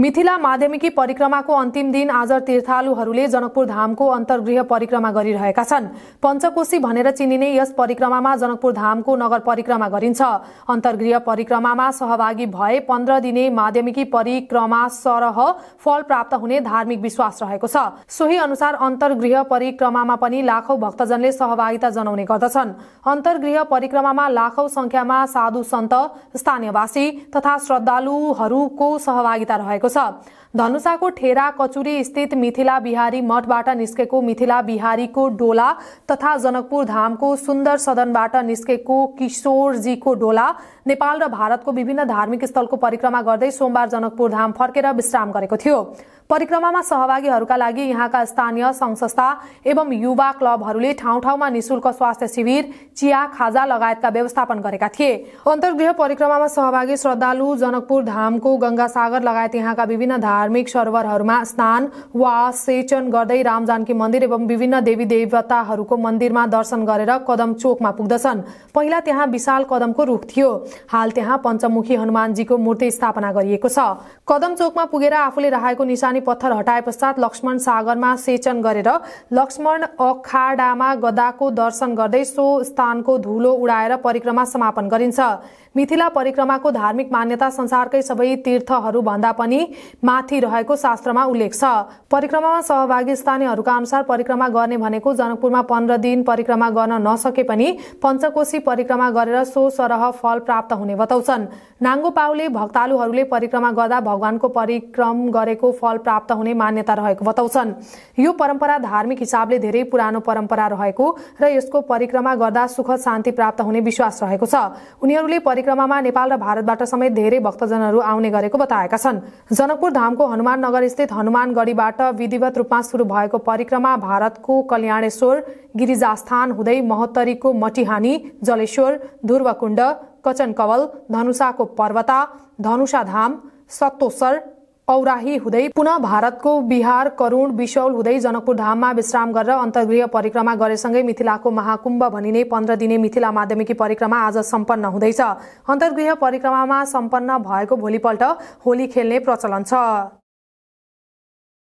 मिथिला माध्यमिकी परिक्रमा को अंतिम दिन आज तीर्थालुहरूले जनकपुर धाम को अंतर्गृह परिक्रमा गरिरहेका छन्। पंचकोशी भनेर चिनिने यस परिक्रमामा जनकपुर धाम को नगर परिक्रमा गरिन्छ। अंतर्गृह परिक्रमामा सहभागी भए 15 दिने माध्यमिकी परिक्रमा सरह फल प्राप्त हुने धार्मिक विश्वास रहेको छ। सोही अनुसार अंतर्गृह परिक्रमामा पनि लाखौं भक्तजनले सहभागिता जनाउने गर्दछन्। अंतर्गृह परिक्रमामा लाखौं संख्यामा साधु सन्त, स्थानीयवासी तथा श्रद्धालुहरूको सहभागिता रहेको छ। धनुषाको ठेरा कचुरी स्थित मिथिला बिहारी मठबाट निस्केको मिथिला बिहारीको डोला तथा जनकपुर धामको सुन्दर सदनबाट निस्केको किशोरजीको डोला नेपाल र भारतको विभिन्न धार्मिक स्थलको परिक्रमा गर्दै सोमबार जनकपुर धाम फर्केर विश्राम गरेको थियो। परिक्रमामा सहभागीहरूका लागि यहाँका स्थानीय संघ संस्था एवं युवा क्लबहरूले ठाउँ ठाउँमा निशुल्क स्वास्थ्य शिविर, चिया, खाजा लगायतका व्यवस्थापन गरेका थिए। अन्तर्गृह परिक्रमामा सहभागी श्रद्धालु जनकपुर धामको गंगा सागर लगायत यहाँका विभिन्न धार्मिक सरोवरहरूमा स्नान वा सेचन गर्दै रामजानकी मन्दिर एवं विभिन्न देवी देवताहरूको मन्दिरमा दर्शन गरेर कदम चोकमा पुग्दछन्। पहिला त्यहाँ विशाल कदमको रुख थियो। हाल त्यहाँ पंचमुखी हनुमानजीको मूर्ति स्थापना गरिएको छ। कदम चोकमा पुगेर आफूले राखेको निशानी पत्थर हटाए पश्चात लक्ष्मण सागरमा सेचन गरेर लक्ष्मण अखाडामा गदाको दर्शन गर्दै सो स्थानको धुलो उडाएर परिक्रमा समापन गरिन्छ। मिथिला परिक्रमाको धार्मिक मान्यता संसारकै सबै तीर्थहरू भन्दा पनि माथि रहेको शास्त्रमा उल्लेख छ। परिक्रमामा सहभागी स्थानीयहरूका अनुसार परिक्रमा गर्ने भनेको जनकपुरमा 15 दिन परिक्रमा गर्न नसके पनि पंचकोशी परिक्रमा गरेर सो सरह फल प्राप्त हुने बताउँछन्। नाङ्गो पाउले भक्तालुहरूले परिक्रमा गर्दा भगवानको परिक्रम गरेको फल प्राप्त हुने मान्यता रहेको बताउँछन्। यो परम्परा धार्मिक हिसाबले धेरै पुरानो परम्परा रहेको र यसको परिक्रमा गर्दा सुख शान्ति प्राप्त हुने विश्वास रहेको छ। उनीहरूले परिक्रमामा नेपाल र भारतबाट समेत धेरै भक्तजनहरू आउने गरेको बताएका छन्। जनकपुर धामको हनुमान नगर स्थित हनुमान गढीबाट विधिवत रूपमा सुरु भएको परिक्रमा भारतको कल्याणेश्वर गिरीजास्थान हुँदै महोत्तरीको मटिहानी, जलेश्वर, धुर्वाकुण्ड, कचनकवल, धनुषाको पर्वता, धनुषाधाम, सतोसर, औराही हुँदै पुनः भारतको बिहार करुण बिसाउल हुँदै जनकपुर धाममा विश्राम गरेर अन्तर्गृह परिक्रमा गरेसँगै मिथिलाको महाकुम्भ भनिने 15 दिने मिथिला माध्यमिकी परिक्रमा आज सम्पन्न हुँदैछ। अन्तर्गृह परिक्रमामा सम्पन्न भएको भोलिपल्ट होली खेल्ने प्रचलन छ।